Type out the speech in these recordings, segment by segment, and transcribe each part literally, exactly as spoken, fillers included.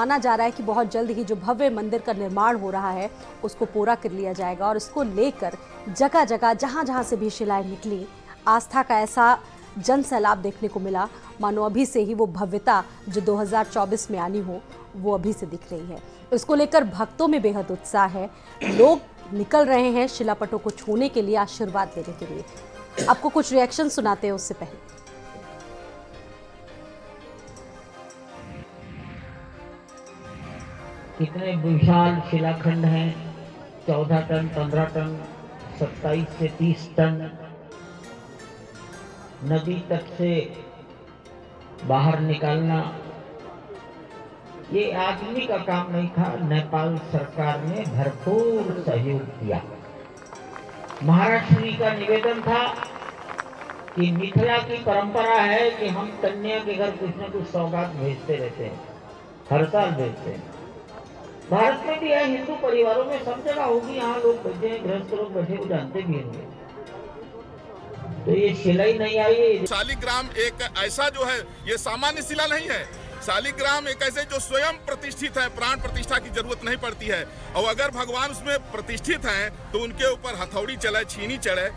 माना जा रहा है कि बहुत जल्द ही जो भव्य मंदिर का निर्माण हो रहा है उसको पूरा कर लिया जाएगा और इसको लेकर जगह जगह जहाँ जहाँ से भी शिलाएं निकली, आस्था का ऐसा जन सैलाब देखने को मिला मानो अभी से ही वो भव्यता जो दो हज़ार चौबीस में आनी हो वो अभी से दिख रही है। इसको लेकर भक्तों में बेहद उत्साह है, लोग निकल रहे हैं शिलापटों को छूने के लिए, आशीर्वाद लेने के लिए। आपको कुछ रिएक्शन सुनाते हैं उससे पहले। कितने विशाल शिलाखंड हैं, चौदह टन, पंद्रह टन, सत्ताईस से तीस टन। नदी तट से बाहर निकालना ये आदमी का काम नहीं था। नेपाल सरकार ने भरपूर सहयोग किया। महाराष्ट्र जी का निवेदन था कि मिथिला की परंपरा है कि हम कन्या के घर कुछ न कुछ सौगात भेजते रहते हैं, हर साल भेजते हैं। भारत में भी है, हिंदू परिवारों में सब जगह होगी। यहाँ लोग बैठे हैं, गृहस्थ लोग बैठे, वो जानते भी होंगे। तो ये शिला ही नहीं आई। शालिग्राम एक ऐसा जो है, ये सामान्य शिला नहीं है। शालिग्राम एक ऐसे जो स्वयं प्रतिष्ठित है, प्राण प्रतिष्ठा की जरूरत नहीं पड़ती है। और अगर भगवान उसमें प्रतिष्ठित हैं तो उनके ऊपर हथौड़ी चले, छीनी चढ़े,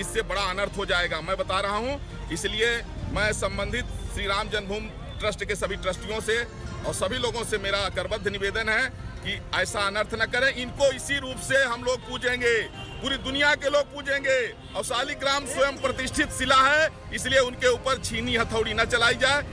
इससे बड़ा अनर्थ हो जाएगा, मैं बता रहा हूँ। इसलिए मैं संबंधित श्री राम जन्मभूमि ट्रस्ट के सभी ट्रस्टियों से और सभी लोगों से मेरा करबद्ध निवेदन है कि ऐसा अनर्थ न करें। इनको इसी रूप से हम लोग पूजेंगे, पूरी दुनिया के लोग पूजेंगे। और शालिग्राम स्वयं प्रतिष्ठित शिला है, इसलिए उनके ऊपर छीनी हथौड़ी न चलाई जाए।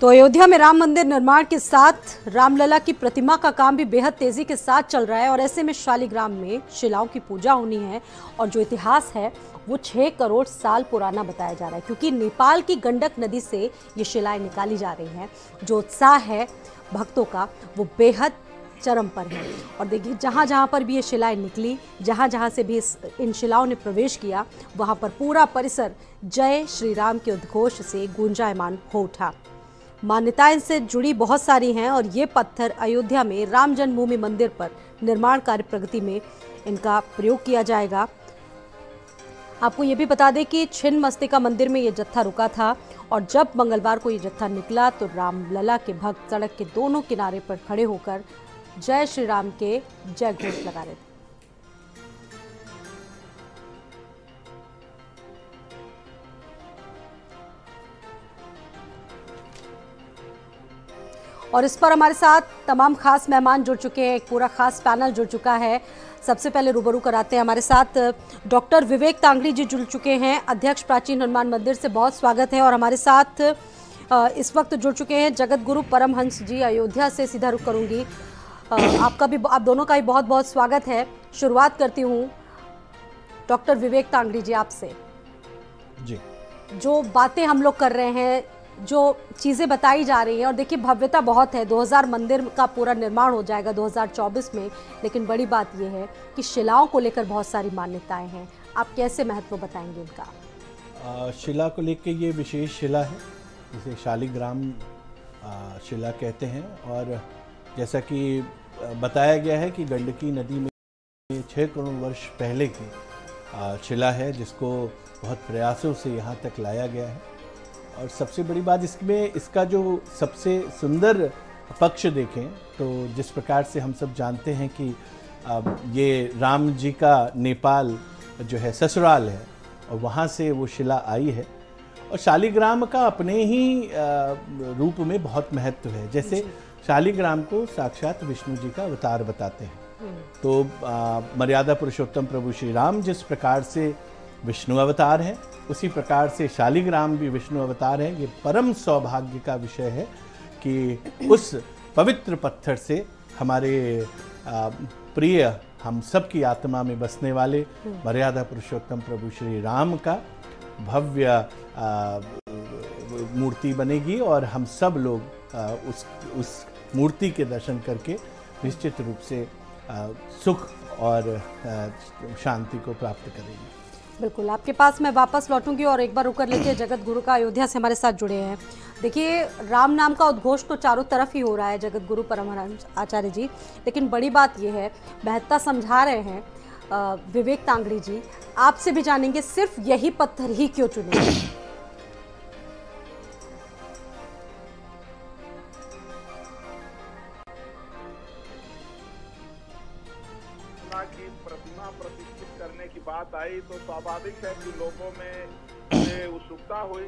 तो अयोध्या में राम मंदिर निर्माण के साथ रामलला की प्रतिमा का काम भी बेहद तेजी के साथ चल रहा है और ऐसे में शालिग्राम में शिलाओं की पूजा होनी है। और जो इतिहास है वो छः करोड़ साल पुराना बताया जा रहा है, क्योंकि नेपाल की गंडक नदी से ये शिलाएं निकाली जा रही हैं। जो उत्साह है भक्तों का वो बेहद चरम पर है। और देखिए, जहाँ जहाँ पर भी ये शिलाएं निकली, जहाँ जहाँ से भी इस इन शिलाओं ने प्रवेश किया, वहाँ पर पूरा परिसर जय श्री राम के उद्घोष से गूंजायमान हो उठा। मान्यताएं से जुड़ी बहुत सारी हैं और ये पत्थर अयोध्या में राम जन्मभूमि मंदिर पर निर्माण कार्य प्रगति में इनका प्रयोग किया जाएगा। आपको ये भी बता दें कि छिन्न मस्तिका मंदिर में ये जत्था रुका था और जब मंगलवार को ये जत्था निकला तो रामलला के भक्त सड़क के दोनों किनारे पर खड़े होकर जय श्री राम के जय घोष लगा रहे थे। और इस पर हमारे साथ तमाम खास मेहमान जुड़ चुके हैं, एक पूरा खास पैनल जुड़ चुका है। सबसे पहले रूबरू कराते हैं, हमारे साथ डॉक्टर विवेक तांगड़ी जी जुड़ चुके हैं, अध्यक्ष प्राचीन हनुमान मंदिर से, बहुत स्वागत है। और हमारे साथ इस वक्त जुड़ चुके हैं जगतगुरु परमहंस जी, अयोध्या से सीधा रुख करूँगी। आपका भी, आप दोनों का ही बहुत बहुत स्वागत है। शुरुआत करती हूँ डॉक्टर विवेक तांगड़ी जी आपसे। जी, जो बातें हम लोग कर रहे हैं, जो चीज़ें बताई जा रही हैं, और देखिए भव्यता बहुत है, दो हज़ार मंदिर का पूरा निर्माण हो जाएगा दो हज़ार चौबीस में, लेकिन बड़ी बात यह है कि शिलाओं को लेकर बहुत सारी मान्यताएं हैं। आप कैसे महत्व बताएंगे इनका? शिला को लेकर, ये विशेष शिला है जिसे शालिग्राम शिला कहते हैं। और जैसा कि बताया गया है कि गंडकी नदी में छः करोड़ वर्ष पहले की शिला है, जिसको बहुत प्रयासों से यहाँ तक लाया गया है। और सबसे बड़ी बात इसमें, इसका जो सबसे सुंदर पक्ष देखें तो जिस प्रकार से हम सब जानते हैं कि ये राम जी का नेपाल जो है ससुराल है और वहाँ से वो शिला आई है। और शालिग्राम का अपने ही रूप में बहुत महत्व है। जैसे शालिग्राम को साक्षात विष्णु जी का अवतार बताते हैं, तो मर्यादा पुरुषोत्तम प्रभु श्री राम जिस प्रकार से विष्णु अवतार हैं, उसी प्रकार से शालिग्राम भी विष्णु अवतार है। ये परम सौभाग्य का विषय है कि उस पवित्र पत्थर से हमारे प्रिय, हम सब की आत्मा में बसने वाले मर्यादा पुरुषोत्तम प्रभु श्री राम का भव्य मूर्ति बनेगी और हम सब लोग उस उस मूर्ति के दर्शन करके निश्चित रूप से सुख और शांति को प्राप्त करेंगे। बिल्कुल, आपके पास मैं वापस लौटूंगी और एक बार रुकर लेके जगत गुरु का अयोध्या से हमारे साथ जुड़े हैं। देखिए, राम नाम का उद्घोष तो चारों तरफ ही हो रहा है जगत गुरु परमहंस आचार्य जी, लेकिन बड़ी बात यह है, महत्ता समझा रहे हैं विवेक तांगड़ी जी, आपसे भी जानेंगे सिर्फ यही पत्थर ही क्यों चुने। प्रतिमा प्रतिष्ठित करने की बात आई तो स्वाभाविक है कि लोगों में उत्सुकता हुई।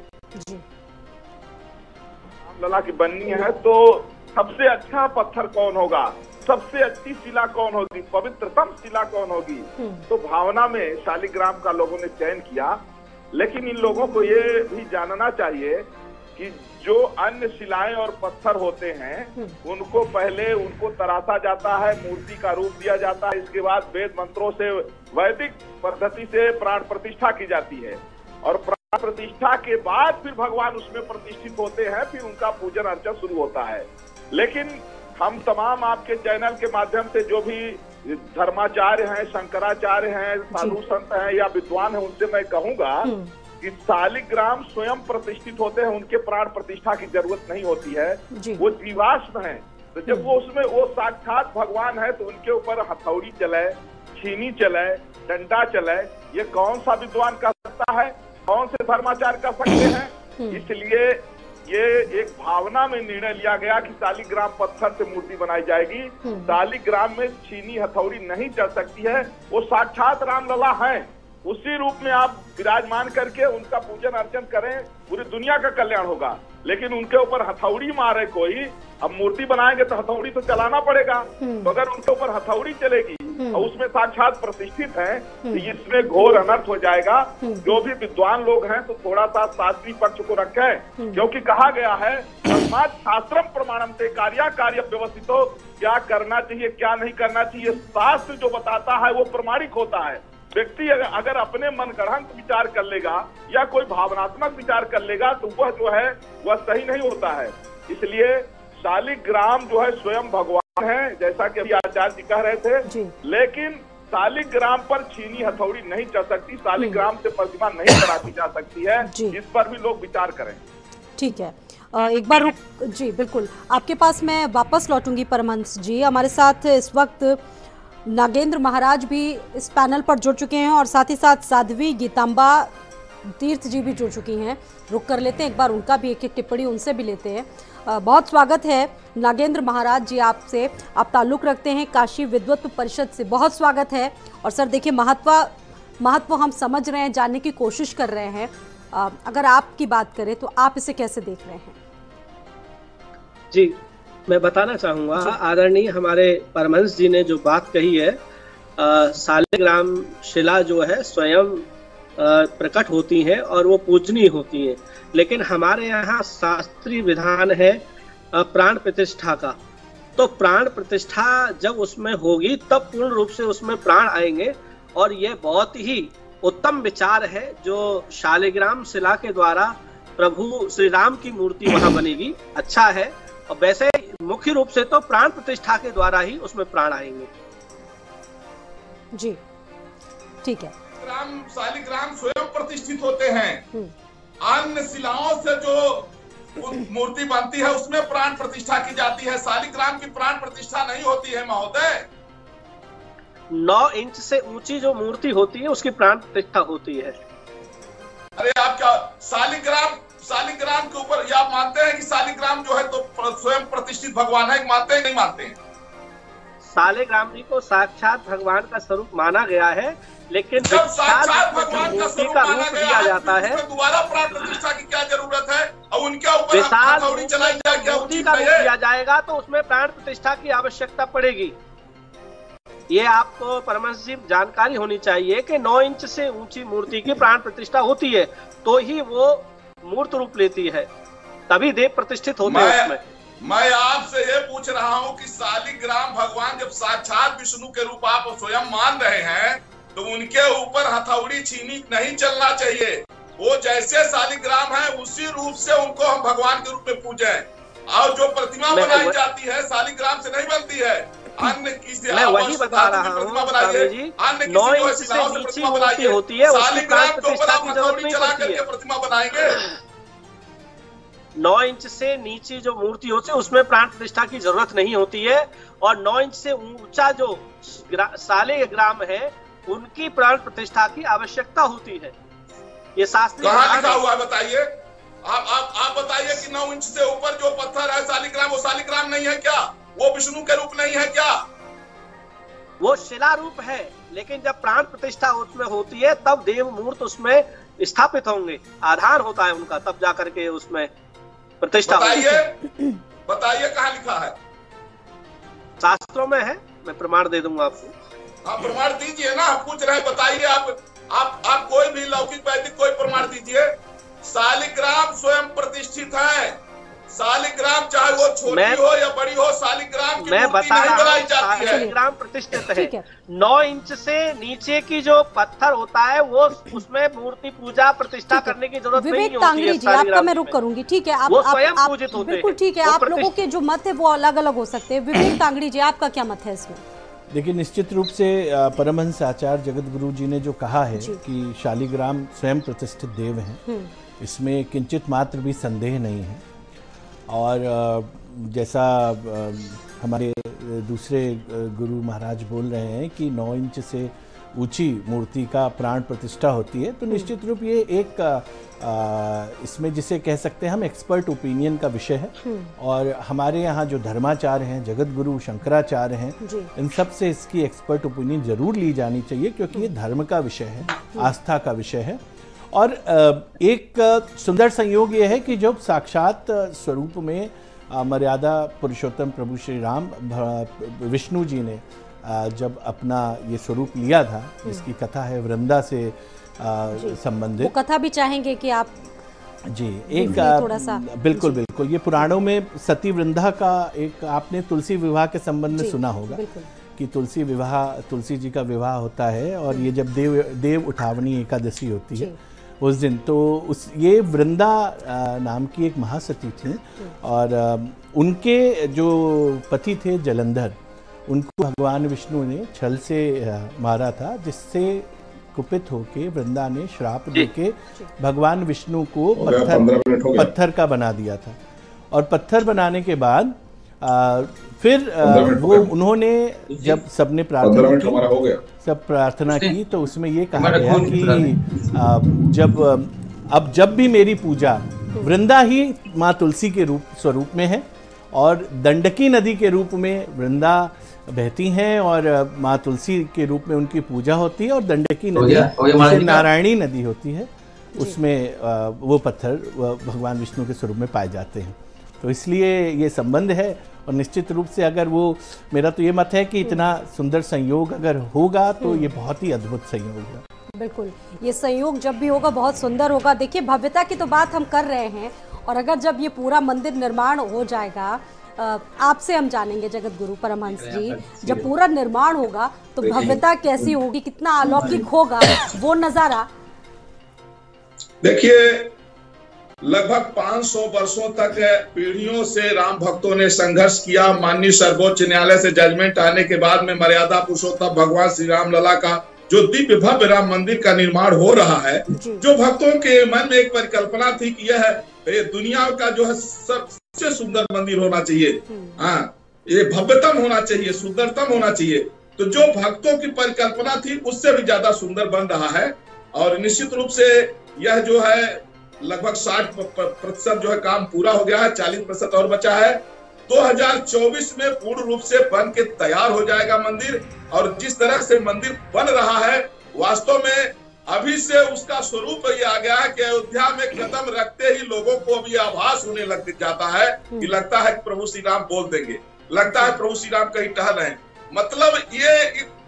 राम लला की बननी है तो सबसे अच्छा पत्थर कौन होगा, सबसे अच्छी शिला कौन होगी, पवित्रतम शिला कौन होगी, तो भावना में शालिग्राम का लोगों ने चयन किया। लेकिन इन लोगों को ये भी जानना चाहिए कि जो अन्य शिलाएं और पत्थर होते हैं उनको पहले उनको तराशा जाता है, मूर्ति का रूप दिया जाता है, इसके बाद वेद मंत्रों से वैदिक पद्धति से प्राण प्रतिष्ठा की जाती है और प्राण प्रतिष्ठा के बाद फिर भगवान उसमें प्रतिष्ठित होते हैं, फिर उनका पूजन अर्चन शुरू होता है। लेकिन हम तमाम आपके चैनल के माध्यम से जो भी धर्माचार्य हैं, शंकराचार्य हैं, साधु संत हैं या विद्वान हैं, उनसे मैं कहूंगा कि शालिग्राम स्वयं प्रतिष्ठित होते हैं, उनके प्राण प्रतिष्ठा की जरूरत नहीं होती है, वो जीवाश्म हैं। तो जब वो उसमें वो साक्षात भगवान है तो उनके ऊपर हथौड़ी चलाए, छीनी चलाए, डंडा चलाए, ये कौन सा विद्वान कर सकता है, कौन से धर्माचार्य कर सकते हैं। इसलिए ये एक भावना में निर्णय लिया गया कि शालिग्राम पत्थर से मूर्ति बनाई जाएगी, शालिग्राम में छीनी हथौड़ी नहीं चल सकती है, वो साक्षात रामलला हैं, उसी रूप में आप विराजमान करके उनका पूजन अर्चन करें, पूरी दुनिया का कल्याण होगा। लेकिन उनके ऊपर हथौड़ी मारे कोई, अब मूर्ति बनाएंगे तो हथौड़ी तो चलाना पड़ेगा, तो अगर उनके ऊपर हथौड़ी चलेगी और उसमें साक्षात प्रतिष्ठित है तो इसमें घोर अनर्थ हो जाएगा। जो भी विद्वान लोग हैं तो थोड़ा सा शास्त्रीय पक्ष को रखें, क्योंकि कहा गया है शास्त्रम प्रमाणम ते कार्य कार्य व्यवस्थित, क्या करना चाहिए क्या नहीं करना चाहिए शास्त्र जो बताता है वो प्रमाणिक होता है। व्यक्ति अगर अपने मनगढ़ंत विचार कर लेगा या कोई भावनात्मक विचार कर लेगा तो वह जो है वह सही नहीं होता है। इसलिए शालिग्राम जो है स्वयं भगवान है, जैसा कि अभी आचार्य जी कह रहे थे, लेकिन शालिग्राम पर छीनी हथौड़ी नहीं चल सकती, शालिग्राम से प्रतिमा नहीं बनाई जा सकती है, इस पर भी लोग विचार करें। ठीक है, एक बार रुक जी, बिल्कुल आपके पास मैं वापस लौटूंगी परमहंस जी। हमारे साथ इस वक्त नागेंद्र महाराज भी इस पैनल पर जुड़ चुके हैं और साथ ही साथ साध्वी गीताम्बा तीर्थ जी भी जुड़ चुकी हैं। रुक कर लेते हैं एक बार, उनका भी एक एक टिप्पणी उनसे भी लेते हैं। बहुत स्वागत है नागेंद्र महाराज जी आपसे, आप ताल्लुक़ रखते हैं काशी विद्वत्व परिषद से, बहुत स्वागत है। और सर देखिए, महत्व महत्व हम समझ रहे हैं, जानने की कोशिश कर रहे हैं। अगर आपकी बात करें तो आप इसे कैसे देख रहे हैं? जी मैं बताना चाहूँगा, आदरणीय हमारे परमहंस जी ने जो बात कही है, आ, शालिग्राम शिला जो है स्वयं प्रकट होती हैं और वो पूजनीय होती हैं, लेकिन हमारे यहाँ शास्त्रीय विधान है प्राण प्रतिष्ठा का। तो प्राण प्रतिष्ठा जब उसमें होगी तब पूर्ण रूप से उसमें प्राण आएंगे, और ये बहुत ही उत्तम विचार है जो शालिग्राम शिला के द्वारा प्रभु श्री राम की मूर्ति वहाँ बनेगी। अच्छा है, और वैसे मुख्य रूप से तो प्राण प्रतिष्ठा के द्वारा ही उसमें प्राण आएंगे। जी ठीक है, शालिग्राम शालिग्राम स्वयं प्रतिष्ठित होते हैं, अन्य शिलाओं से जो मूर्ति बनती है उसमें प्राण प्रतिष्ठा की जाती है, शालिग्राम की प्राण प्रतिष्ठा नहीं होती है महोदय। नौ इंच से ऊंची जो मूर्ति होती है उसकी प्राण प्रतिष्ठा होती है। अरे आप क्या शालिग्राम शालिग्राम के ऊपर आप मानते हैं कि शालिग्राम जो है तो स्वयं प्रतिष्ठित भगवान है, मानते हैं नहीं मानते हैं? शालिग्राम जी को साक्षात भगवान का स्वरूप माना गया है, लेकिन जब साक्षात भगवान का स्वरूप माना गया जाता है दोबारा प्राण प्रतिष्ठा की क्या जरूरत है? और उनके ऊपर हथौड़ी चलाई जाएगा तो उसमें प्राण प्रतिष्ठा की आवश्यकता पड़ेगी। ये आपको परमहंस जी जानकारी होनी चाहिए कि नौ इंच से ऊंची मूर्ति की प्राण प्रतिष्ठा होती है तो ही वो मूर्त रूप लेती है, तभी देव प्रतिष्ठित होते हैं उसमें। मैं आपसे ये पूछ रहा हूँ कि शालिग्राम भगवान जब साक्षात विष्णु के रूप आप स्वयं मान रहे हैं तो उनके ऊपर हथौड़ी छीनी नहीं चलना चाहिए। वो जैसे शालिग्राम है उसी रूप से उनको हम भगवान के रूप में पूजे, और जो प्रतिमा बनाई जाती है शालिग्राम से नहीं बनती है। मैं वही बता रहा हूँ, नौ इंच से नीचे मूर्ति होती है उसकी प्राण प्रतिष्ठा की जरूरत नहीं पड़ती है। प्रतिमा बनाएंगे नौ इंच से नीचे जो मूर्ति होती है उसमें प्राण प्रतिष्ठा की जरूरत नहीं होती है, और नौ इंच से ऊंचा जो शालिग्राम है उनकी प्राण प्रतिष्ठा की आवश्यकता होती है। ये शास्त्रीय लिखा हुआ बताइए आप आप आप बताइए कि नौ इंच से ऊपर जो पत्थर है शालिग्राम, वो शालिग्राम नहीं है क्या? वो विष्णु के रूप नहीं है क्या? वो शिला रूप है, लेकिन जब प्राण प्रतिष्ठा उसमें होती है तब देव मूर्त उसमें स्थापित होंगे, आधार होता है उनका, तब जा करके उसमें प्रतिष्ठा। बताइए बताइए कहाँ लिखा है? शास्त्रों में है, मैं प्रमाण दे दूंगा आपको। आप प्रमाण दीजिए ना, आप पूछ रहे बताइए, आप आप आप कोई भी लौकिक वैदिक कोई प्रमाण दीजिए। शालिग्राम स्वयं प्रतिष्ठित है, शालिग्राम चाहे वो छोटी हो या बड़ी हो, शालिग्राम की मूर्ति नहीं बनाई जाती है, शालिग्राम प्रतिष्ठित है। नौ इंच से नीचे की जो पत्थर होता है वो उसमें मूर्ति पूजा प्रतिष्ठा करने की जरूरत नहीं होती है। विवेक तांगड़ी जी, आपका मैं रुक करूंगी, ठीक है? आप स्वयं पूजित होते हैं, बिल्कुल ठीक है। आप लोगों के जो मत है वो अलग अलग हो सकते हैं। विवेक तांगड़ी जी, आपका क्या मत है इसमें? देखिए, निश्चित रूप से परमहंस आचार्य जगतगुरु जी ने जो कहा है कि शालिग्राम स्वयं प्रतिष्ठित देव हैं, इसमें किंचित मात्र भी संदेह नहीं है। और जैसा हमारे दूसरे गुरु महाराज बोल रहे हैं कि नौ इंच से ऊंची मूर्ति का प्राण प्रतिष्ठा होती है, तो निश्चित रूप ये एक आ, इसमें जिसे कह सकते हैं हम एक्सपर्ट ओपिनियन का विषय है। और हमारे यहाँ जो धर्माचार्य हैं, जगतगुरु शंकराचार्य हैं, इन सब से इसकी एक्सपर्ट ओपिनियन जरूर ली जानी चाहिए, क्योंकि ये धर्म का विषय है, आस्था का विषय है। और एक सुंदर संयोग ये है कि जब साक्षात स्वरूप में मर्यादा पुरुषोत्तम प्रभु श्री राम विष्णु जी ने जब अपना ये स्वरूप लिया था, जिसकी कथा है वृंदा से संबंधित, वो कथा भी चाहेंगे कि आप जी एक थोड़ा सा। बिल्कुल बिल्कुल, ये पुराणों में सती वृंदा का एक, आपने तुलसी विवाह के संबंध में सुना होगा कि तुलसी विवाह, तुलसी जी का विवाह होता है, और ये जब देव देव उठावनी एकादशी होती है उस दिन, तो उस ये वृंदा नाम की एक महासती थी, और उनके जो पति थे जलंधर, उनको भगवान विष्णु ने छल से मारा था, जिससे कुपित होके वृंदा ने श्राप देके भगवान विष्णु को पत्थर पत्थर का बना दिया था। और पत्थर बनाने के बाद आ, फिर आ, वो उन्होंने जब सबने प्रार्थना की, सब प्रार्थना की, तो उसमें ये कहा गया कि आ, जब अब जब भी मेरी पूजा, वृंदा ही माँ तुलसी के रूप स्वरूप में है और गंडकी नदी के रूप में वृंदा बहती हैं, और माँ तुलसी के रूप में उनकी पूजा होती है, और गंडकी नदी नारायणी नदी होती है, उसमें आ, वो पत्थर भगवान विष्णु के स्वरूप में पाए जाते हैं। तो इसलिए ये संबंध है। और निश्चित रूप से अगर वो, मेरा तो ये मत है कि इतना सुंदर संयोग अगर होगा तो ये बहुत ही अद्भुत संयोग होगा। बिल्कुल, ये संयोग जब भी होगा बहुत सुंदर होगा। देखिए, भव्यता की तो बात हम कर रहे हैं, और अगर जब ये पूरा मंदिर निर्माण हो जाएगा, आपसे हम जानेंगे जगतगुरु परमहंस जी, जब पूरा निर्माण होगा तो भव्यता कैसी होगी, कितना अलौकिक होगा वो नज़ारा। देखिए, लगभग पाँच सौ वर्षों तक पीढ़ियों से राम भक्तों ने संघर्ष किया। माननीय सर्वोच्च न्यायालय से जजमेंट आने के बाद में मर्यादा पुरुषोत्तम भगवान श्री राम लला का जो दिव्य भव्य राम मंदिर का निर्माण हो रहा है, जो भक्तों के मन में एक परिकल्पना थी कि यह ये दुनिया का जो है सबसे सुंदर मंदिर होना चाहिए, हाँ, ये भव्यतम होना चाहिए, सुंदरतम होना चाहिए, तो जो भक्तों की परिकल्पना थी उससे भी ज्यादा सुंदर बन रहा है। और निश्चित रूप से यह जो है लगभग साठ प्रतिशत जो है काम पूरा हो गया है, चालीस प्रतिशत और बचा है। दो हज़ार चौबीस में पूर्ण रूप से बन के तैयार हो जाएगा मंदिर। और जिस तरह से मंदिर बन रहा है, वास्तव में अभी से उसका स्वरूप ये आ गया है कि अयोध्या में कदम रखते ही लोगों को अभी आभास होने लग जाता है कि लगता है कि प्रभु श्री राम बोल देंगे, लगता है प्रभु श्री राम कहीं टहल रहे हैं। मतलब ये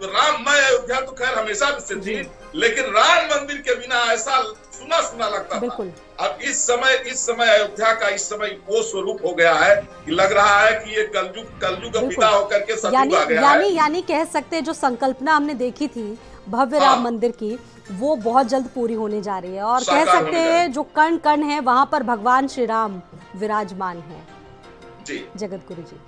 राममय अयोध्या तो खैर हमेशा से थी, लेकिन राम मंदिर के बिना ऐसा सुना सुना लगता था। अब इस समय इस समय अयोध्या का इस समय वो स्वरूप हो गया है कि लग रहा है कि ये कलयुग कलयुग का विदा होकर के सब कुछ आ गया है। यानी यानी कह सकते हैं जो संकल्पना हमने देखी थी भव्य राम मंदिर की, वो बहुत जल्द पूरी होने जा रही है। और कह सकते हैं जो कण कण है वहाँ पर भगवान श्री राम विराजमान है। जी, जगत गुरु जी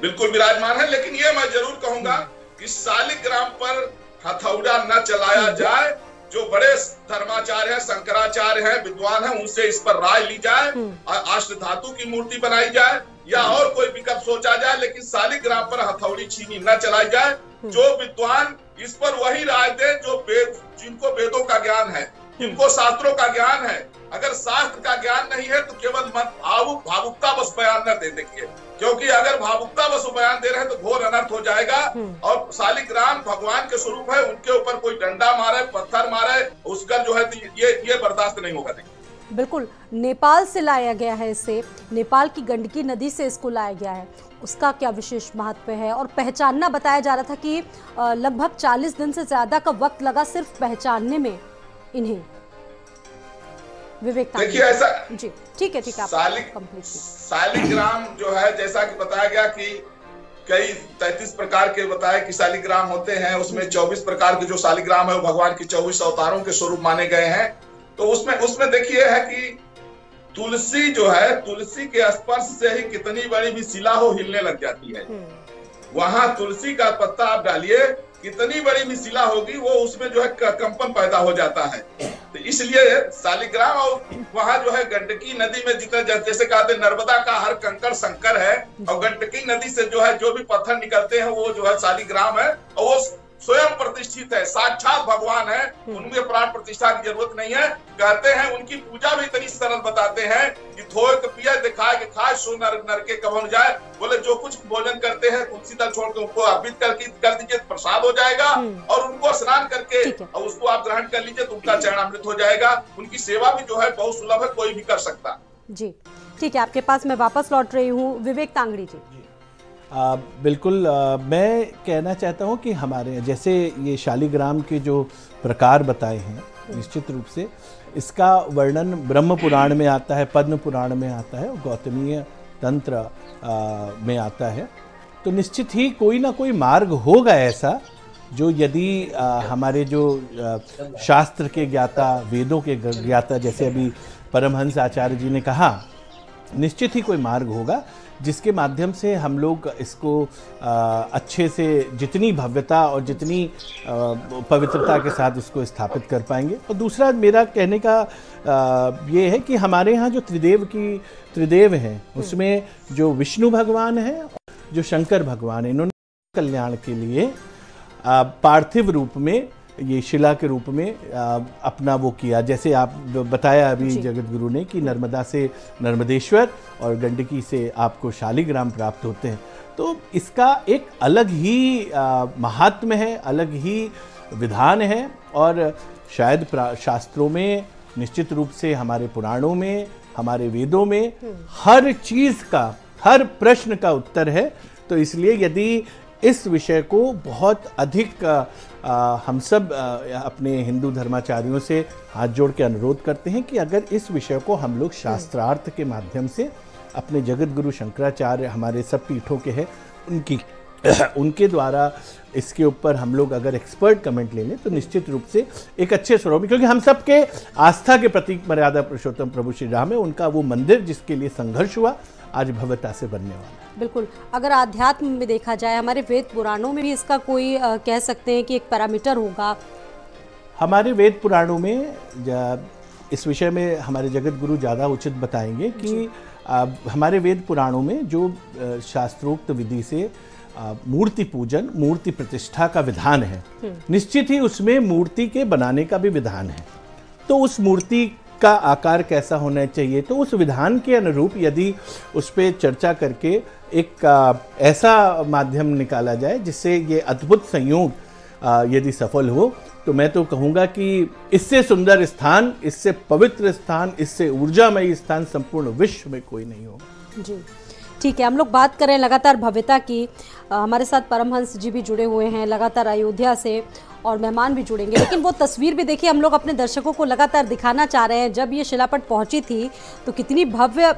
बिल्कुल विराजमान है। लेकिन ये मैं जरूर कहूंगा कि शालिग्राम पर हथौड़ा न चलाया जाए। जो बड़े धर्माचार्य हैं, शंकराचार्य हैं, विद्वान हैं, उनसे इस पर राय ली जाए और अष्ट धातु की मूर्ति बनाई जाए। या और कोई विकल्प सोचा जाए, लेकिन शालिग्राम पर हथौड़ी छीनी न चलाई जाए। जो विद्वान इस पर वही राय दे जो वेद, जिनको वेदों का ज्ञान है, जिनको शास्त्रों का ज्ञान है। अगर शास्त्र का ज्ञान नहीं है तो केवल भावुक भावुकता बस बयान न दे। देखिए, क्योंकि अगर भावुकता बस बयान दे रहे हैं तो घोर अनर्थ हो जाएगा। और शालिग्राम भगवान के स्वरूप है, उनके ऊपर कोई डंडा मारे, पत्थर मारे, उसका जो है ये ये बर्दाश्त नहीं होगा। देखिए, बिल्कुल नेपाल से लाया गया है, इसे नेपाल की गंडकी नदी से इसको लाया गया है। उसका क्या विशेष महत्व है? और पहचानना, बताया जा रहा था कि लगभग चालीस दिन से ज्यादा का वक्त लगा सिर्फ पहचानने में इन्हें। विवेक, देखिए ऐसा जी, ठीक है ठीक है। शालिग्राम जो है, जैसा कि बताया गया कि कई तैतीस प्रकार के बताए कि शालिग्राम होते हैं, उसमें चौबीस प्रकार के जो शालिग्राम है वो भगवान के चौबीस अवतारों के स्वरूप माने गए हैं। तो उसमें उसमें देखिए है कि तुलसी जो है, तुलसी के स्पर्श से ही कितनी बड़ी भी शिला हो हिलने लग जाती है। वहां तुलसी का पत्ता आप डालिए, कितनी बड़ी भी शिला होगी वो उसमें जो है कंपन पैदा हो जाता है। तो इसलिए शालिग्राम, और वहां जो है गंडकी नदी में जितना, जैसे कहते हैं नर्मदा का हर कंकर शंकर है, और गंडकी नदी से जो है जो भी पत्थर निकलते हैं वो जो है शालिग्राम है, और वो स्वयं प्रतिष्ठित है, साक्षात भगवान है। उनमें प्राण प्रतिष्ठा की जरूरत नहीं है। कहते हैं उनकी पूजा भी इतनी सरल बताते हैं कि थोक पिया दिखाए कि खाए, सो नर नर के कवन जाए। बोले जो कुछ भोजन करते हैं तुलसी दल छोड़ के उनको अर्पित करके कर दीजिए, प्रसाद हो जाएगा, और उनको स्नान करके और उसको आप ग्रहण कर लीजिए तो उनका चरणामृत हो जाएगा। उनकी सेवा भी जो है बहुत सुलभ है, कोई भी कर सकता जी। ठीक है, आपके पास मैं वापस लौट रही हूँ विवेक तांगड़ी जी। आ, बिल्कुल, आ, मैं कहना चाहता हूँ कि हमारे जैसे ये शालिग्राम के जो प्रकार बताए हैं, निश्चित रूप से इसका वर्णन ब्रह्म पुराण में आता है, पद्म पुराण में आता है, गौतमीय तंत्र आ, में आता है। तो निश्चित ही कोई ना कोई मार्ग होगा ऐसा जो यदि आ, हमारे जो आ, शास्त्र के ज्ञाता, वेदों के ज्ञाता, जैसे अभी परमहंस आचार्य जी ने कहा, निश्चित ही कोई मार्ग होगा जिसके माध्यम से हम लोग इसको आ, अच्छे से जितनी भव्यता और जितनी आ, पवित्रता के साथ इसको स्थापित कर पाएंगे। और दूसरा मेरा कहने का आ, ये है कि हमारे यहाँ जो त्रिदेव की त्रिदेव हैं उसमें जो विष्णु भगवान हैं, जो शंकर भगवान हैं, इन्होंने कल्याण के लिए आ, पार्थिव रूप में ये शिला के रूप में आ, अपना वो किया। जैसे आप बताया अभी जगतगुरु ने कि नर्मदा से नर्मदेश्वर और गंडकी से आपको शालिग्राम प्राप्त होते हैं। तो इसका एक अलग ही महात्म्य है, अलग ही विधान है, और शायद शास्त्रों में, निश्चित रूप से हमारे पुराणों में, हमारे वेदों में हर चीज़ का, हर प्रश्न का उत्तर है। तो इसलिए यदि इस विषय को बहुत अधिक आ, हम सब आ, अपने हिंदू धर्माचार्यों से हाथ जोड़ के अनुरोध करते हैं कि अगर इस विषय को हम लोग शास्त्रार्थ के माध्यम से अपने जगतगुरु शंकराचार्य, हमारे सब पीठों के हैं, उनकी उनके द्वारा इसके ऊपर हम लोग अगर एक्सपर्ट कमेंट ले लें तो निश्चित रूप से एक अच्छे स्वरूप में, क्योंकि हम सब के आस्था के प्रतीक मर्यादा पुरुषोत्तम प्रभु श्री राम है, उनका वो मंदिर जिसके लिए संघर्ष हुआ, आज भव्यता से बनने वाला है। बिल्कुल, अगर आध्यात्म में देखा जाए, हमारे वेद पुराणों में भी इसका कोई आ, कह सकते हैं कि एक पैरामीटर होगा। हमारे वेद पुराणों में इस विषय में हमारे जगत गुरु ज़्यादा उचित बताएंगे कि आ, हमारे वेद पुराणों में जो शास्त्रोक्त विधि से मूर्ति पूजन, मूर्ति प्रतिष्ठा का विधान है, निश्चित ही उसमें मूर्ति के बनाने का भी विधान है। तो उस मूर्ति का आकार कैसा होना चाहिए, तो उस विधान के अनुरूप यदि उस पर चर्चा करके एक ऐसा माध्यम निकाला जाए जिससे ये अद्भुत संयोग यदि सफल हो, तो मैं तो कहूँगा कि इससे सुंदर स्थान, इससे पवित्र स्थान, इससे ऊर्जामयी स्थान संपूर्ण विश्व में कोई नहीं होगा जी। ठीक है, हम लोग बात करें लगातार भव्यता की। आ, हमारे साथ परमहंस जी भी जुड़े हुए हैं लगातार अयोध्या से, और मेहमान भी जुड़ेंगे। लेकिन वो तस्वीर भी देखिए, हम लोग अपने दर्शकों को लगातार दिखाना चाह रहे हैं। जब ये शिलापट पहुंची थी तो कितनी भव्य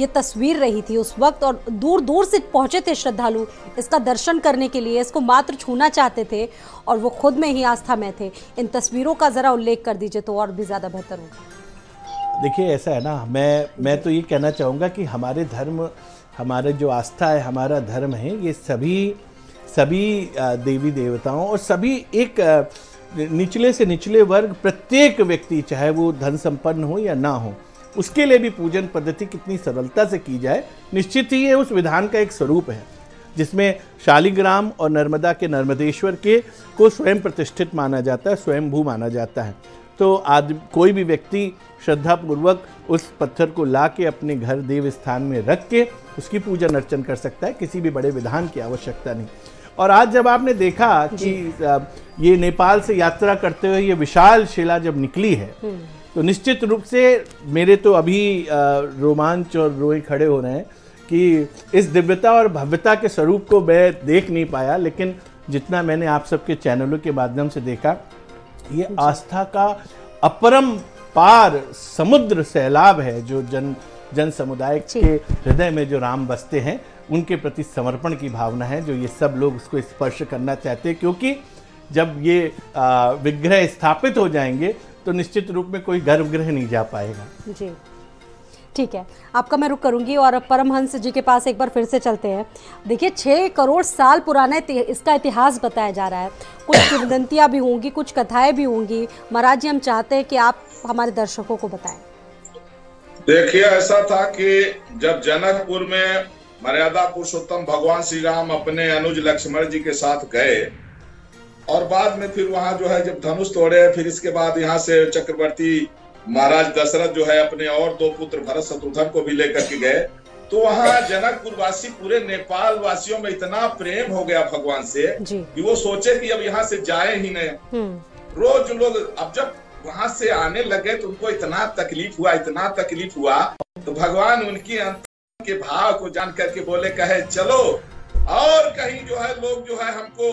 ये तस्वीर रही थी उस वक्त, और दूर दूर से पहुंचे थे श्रद्धालु इसका दर्शन करने के लिए, इसको मात्र छूना चाहते थे, और वो खुद में ही आस्था में थे। इन तस्वीरों का ज़रा उल्लेख कर दीजिए तो और भी ज़्यादा बेहतर होगा। देखिए ऐसा है ना, मैं मैं तो ये कहना चाहूँगा कि हमारे धर्म, हमारे जो आस्था है, हमारा धर्म है, ये सभी सभी देवी देवताओं और सभी एक निचले से निचले वर्ग, प्रत्येक व्यक्ति, चाहे वो धन संपन्न हो या ना हो, उसके लिए भी पूजन पद्धति कितनी सरलता से की जाए, निश्चित ही ये उस विधान का एक स्वरूप है जिसमें शालिग्राम और नर्मदा के नर्मदेश्वर के को स्वयं प्रतिष्ठित माना जाता है, स्वयंभू माना जाता है। तो आज कोई भी व्यक्ति श्रद्धापूर्वक उस पत्थर को ला के अपने घर देव स्थान में रख के उसकी पूजन अर्चन कर सकता है, किसी भी बड़े विधान की आवश्यकता नहीं। और आज जब आपने देखा कि ये नेपाल से यात्रा करते हुए ये विशाल शिला जब निकली है, तो निश्चित रूप से मेरे तो अभी रोमांच और रोए खड़े हो रहे हैं कि इस दिव्यता और भव्यता के स्वरूप को मैं देख नहीं पाया, लेकिन जितना मैंने आप सबके चैनलों के माध्यम से देखा, ये आस्था का अपरम पार समुद्र सैलाब है जो जन जन समुदाय के हृदय में जो राम बसते हैं उनके प्रति समर्पण की भावना है, जो ये सब लोग उसको स्पर्श करना चाहते हैं। क्योंकि जब ये विग्रह स्थापित हो जाएंगे तो निश्चित रूप में कोई गर्भगृह नहीं जा पाएगा। जी ठीक है, आपका मैं रुक करूंगी और परमहंस जी के पास एक बार फिर से चलते हैं। देखिए छः करोड़ साल पुराना इसका इतिहास बताया जा रहा है, कुछ किंवदंतियाँ भी होंगी, कुछ कथाएं भी होंगी। महाराज जी हम चाहते हैं कि आप हमारे दर्शकों को बताएं। देखिए ऐसा था कि जब जनकपुर में मर्यादा पुरुषोत्तम भगवान श्री राम अपने अनुज लक्ष्मण जी के साथ गए और बाद में फिर वहां जो है जब धनुष तोड़े, फिर इसके बाद यहाँ से चक्रवर्ती महाराज दशरथ जो है अपने और दो पुत्र भरत शत्रुघ्न को भी लेकर के गए, तो वहाँ जनकपुरवासी पूरे नेपाल वासियों में इतना प्रेम हो गया भगवान से कि वो सोचे कि अब यहाँ से जाए ही नहीं। रोज लोग अब जब वहां से आने लगे तो उनको इतना तकलीफ हुआ, इतना तकलीफ हुआ तो भगवान उनकी अंतर के भाव को जान करके बोले, कहे चलो और कहीं जो है लोग जो है हमको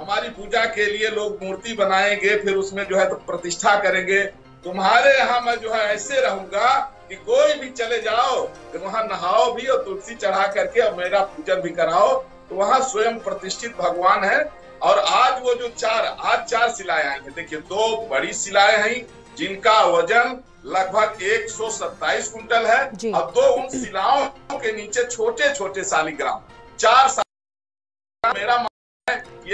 हमारी पूजा के लिए लोग मूर्ति बनाएंगे, फिर उसमें जो है तो प्रतिष्ठा करेंगे। तुम्हारे यहाँ मैं जो है ऐसे रहूंगा कि कोई भी चले जाओ तो वहाँ नहाओ भी और तुलसी चढ़ा करके और मेरा पूजन भी कराओ। तो वहाँ स्वयं प्रतिष्ठित भगवान है। और आज वो जो चार आज चार शिलाएं आई हैं, देखिए दो बड़ी शिलाएं हैं जिनका वजन लगभग एक सौ सत्ताईस कुंटल है और दो उन शिलाओं के नीचे छोटे छोटे शालिग्राम चार शालिग्राम। मेरा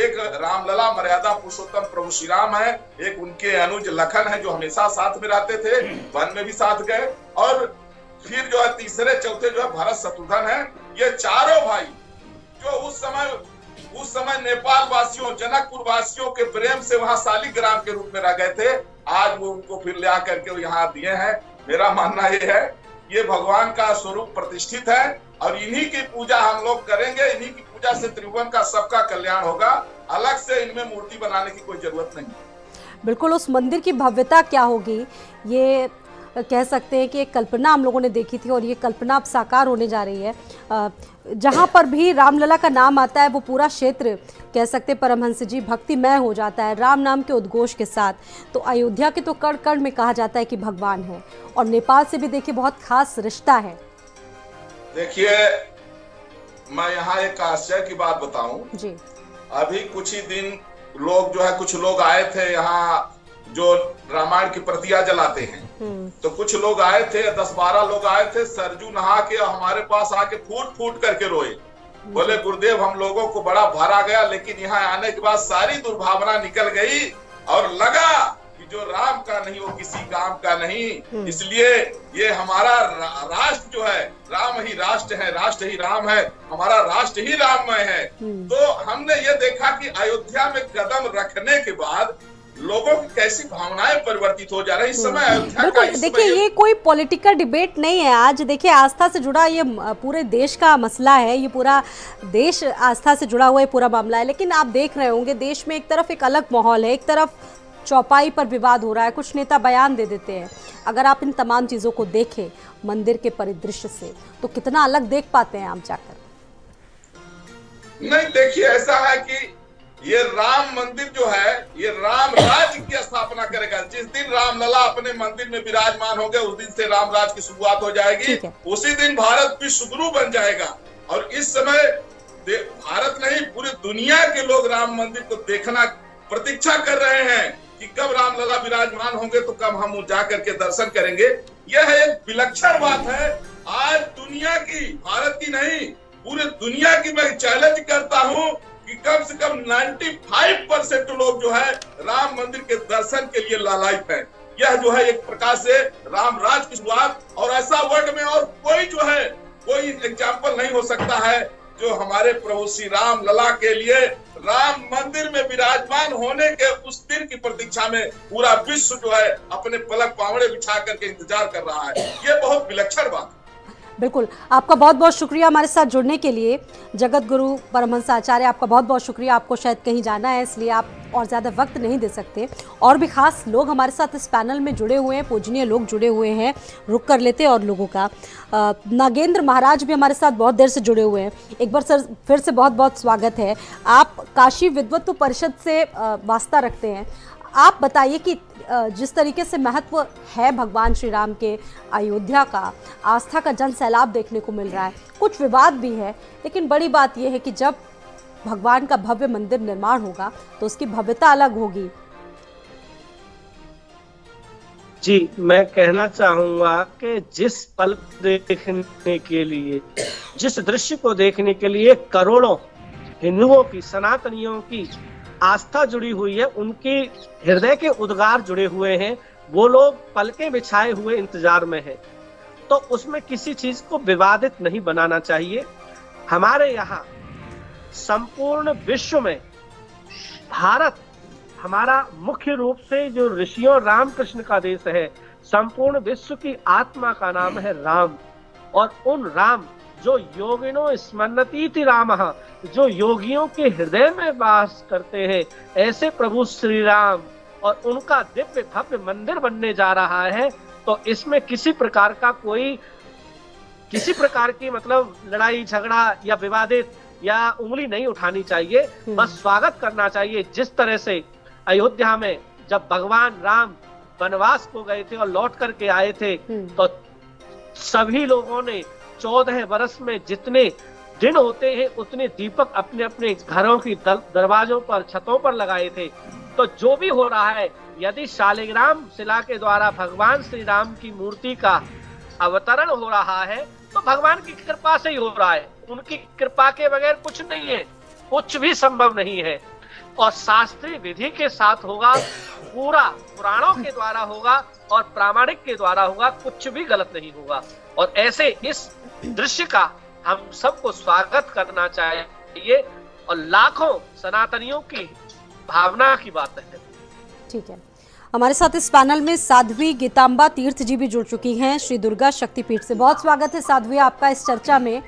एक रामलला मर्यादा पुरुषोत्तम प्रभु श्री राम है, एक उनके अनुज लखन है जो हमेशा साथ में रहते थे, वन में भी साथ गए, और फिर जो है तीसरे चौथे जो है भरत शत्रुघ्न है। ये चारों भाई जो उस समय उस समय नेपाल वासियों जनकपुर वासियों के प्रेम से वहां शालिग्राम के रूप में रह गए थे, आज वो उनको फिर ले आकर के यहाँ दिए हैं। मेरा मानना ये है ये भगवान का स्वरूप प्रतिष्ठित है और इन्हीं की पूजा हम लोग करेंगे, इन्हीं की पूजा से त्रिभुवन का सबका कल्याण होगा। अलग से इनमें मूर्ति बनाने की कोई जरूरत नहीं। बिल्कुल, उस मंदिर की भव्यता क्या होगी ये कह सकते हैं कि एक कल्पना हम लोगों ने देखी थी और ये कल्पना अब साकार होने जा रही है। जहाँ पर भी रामलला का नाम आता है वो पूरा क्षेत्र कह सकते परमहंस जी भक्तिमय हो जाता है राम नाम के उद्घोष के साथ। तो अयोध्या के तो कण कण में कहा जाता है कि भगवान है और नेपाल से भी देखिए बहुत खास रिश्ता है। देखिए मैं यहाँ एक आश्चर्य की बात बताऊं जी, अभी कुछ ही दिन लोग जो है कुछ लोग आए थे यहाँ जो रामायण की प्रतियां जलाते हैं, तो कुछ लोग आए थे दस बारह लोग आए थे सरजू नहा के हमारे पास आके फूट फूट करके रोए, बोले गुरुदेव हम लोगों को बड़ा भरा गया लेकिन यहाँ आने के बाद सारी दुर्भावना निकल गई और लगा जो राम का नहीं वो किसी काम का नहीं, इसलिए ये हमारा रा, राष्ट्र जो है राम ही राष्ट्र है, राष्ट्र ही राम है, हमारा राष्ट्र ही राममय है। तो हमने ये देखा कि अयोध्या में कदम रखने के बाद लोगों की कैसी भावनाएं परिवर्तित हो जा रही इस समय अयोध्या का। देखिए ये कोई पॉलिटिकल डिबेट नहीं है, आज देखिए आस्था से जुड़ा ये पूरे देश का मसला है, ये पूरा देश आस्था से जुड़ा हुआ पूरा मामला है। लेकिन आप देख रहे होंगे देश में एक तरफ एक अलग माहौल है, एक तरफ चौपाई पर विवाद हो रहा है, कुछ नेता बयान दे देते हैं। अगर आप इन तमाम चीज़ों को देखें मंदिर के परिदृश्य से तो कितना अलग देख पाते हैं आप जाकर। नहीं देखिए ऐसा है कि ये राम मंदिर जो है ये राम राज्य की स्थापना करेगा। जिस दिन रामलला अपने मंदिर में विराजमान होंगे उस दिन से राम राज की शुरुआत हो जाएगी, उसी दिन भारत भी सुगुरु बन जाएगा। और इस समय भारत नहीं पूरी दुनिया के लोग राम मंदिर को देखना प्रतीक्षा कर रहे हैं कि कब रामलला विराजमान होंगे तो कब हम जा करके दर्शन करेंगे। यह एक विलक्षण बात है, आज दुनिया की भारत की नहीं पूरे दुनिया की मैं चैलेंज करता हूं कि कम से कम पचानवे परसेंट लोग जो है राम मंदिर के दर्शन के लिए लालायित हैं। यह जो है एक प्रकार से राम राज की शुरुआत, और ऐसा वर्ल्ड में और कोई जो है कोई एग्जाम्पल नहीं हो सकता है जो हमारे प्रभु श्री राम लला के लिए राम मंदिर में विराजमान होने के उस दिन की प्रतीक्षा में पूरा विश्व जो है अपने पलक पावड़े बिछा करके इंतजार कर रहा है। ये बहुत विलक्षण बात है। बिल्कुल, आपका बहुत बहुत शुक्रिया हमारे साथ जुड़ने के लिए जगतगुरु परमहंस आचार्य, आपका बहुत बहुत शुक्रिया। आपको शायद कहीं जाना है इसलिए आप और ज़्यादा वक्त नहीं दे सकते। और भी खास लोग हमारे साथ इस पैनल में जुड़े हुए हैं, पूजनीय लोग जुड़े हुए हैं, रुक कर लेते और लोगों का। नागेंद्र महाराज भी हमारे साथ बहुत देर से जुड़े हुए हैं। एक बार सर फिर से बहुत बहुत स्वागत है। आप काशी विद्वत्व परिषद से वास्ता रखते हैं। आप बताइए कि जिस तरीके से महत्व है भगवान श्री राम के, अयोध्या का आस्था का जन सैलाब देखने को मिल रहा है, कुछ विवाद भी है, लेकिन बड़ी बात यह है कि जब भगवान का भव्य मंदिर निर्माण होगा तो उसकी भव्यता अलग होगी। जी, मैं कहना चाहूँगा कि जिस पल देखने के लिए, जिस दृश्य को देखने के लिए करोड़ों हिंदुओं की, सनातनियों की आस्था जुड़ी हुई है, उनके हृदय के उद्गार जुड़े हुए हैं, वो लोग पलकें बिछाए हुए इंतजार में हैं, तो उसमें किसी चीज को विवादित नहीं बनाना चाहिए। हमारे यहाँ संपूर्ण विश्व में भारत हमारा मुख्य रूप से जो ऋषियों रामकृष्ण का देश है, संपूर्ण विश्व की आत्मा का नाम है राम, और उन राम जो योगिनो स्मरन्तीति रामः, जो योगियों के हृदय में वास करते हैं, ऐसे प्रभु श्री राम और उनका दिव्य भव्य मंदिर बनने जा रहा है। तो इसमें किसी प्रकार का कोई किसी प्रकार की मतलब लड़ाई झगड़ा या विवादित या उंगली नहीं उठानी चाहिए, बस स्वागत करना चाहिए। जिस तरह से अयोध्या में जब भगवान राम वनवास को गए थे और लौट करके आए थे, तो सभी लोगों ने चौदह वर्ष में जितने दिन होते हैं उतने दीपक अपने अपने घरों की दरवाजों पर, छतों पर लगाए थे। तो जो भी हो रहा है, यदि शालिग्राम शिला के द्वारा भगवान श्री राम की मूर्ति का अवतरण हो रहा है तो भगवान की कृपा से ही हो रहा है। उनकी कृपा के बगैर कुछ नहीं है, कुछ भी संभव नहीं है, और शास्त्रीय विधि के साथ होगा, पूरा पुराणों के द्वारा होगा और प्रामाणिक के द्वारा होगा, कुछ भी गलत नहीं होगा। और ऐसे इस दृश्य का हम सबको स्वागत करना चाहिए, और लाखों सनातनियों की भावना की बात है। ठीक है, हमारे साथ इस पैनल में साध्वी गीताम्बा तीर्थ जी भी जुड़ चुकी हैं श्री दुर्गा शक्तिपीठ से। बहुत स्वागत है साध्वी आपका इस चर्चा में।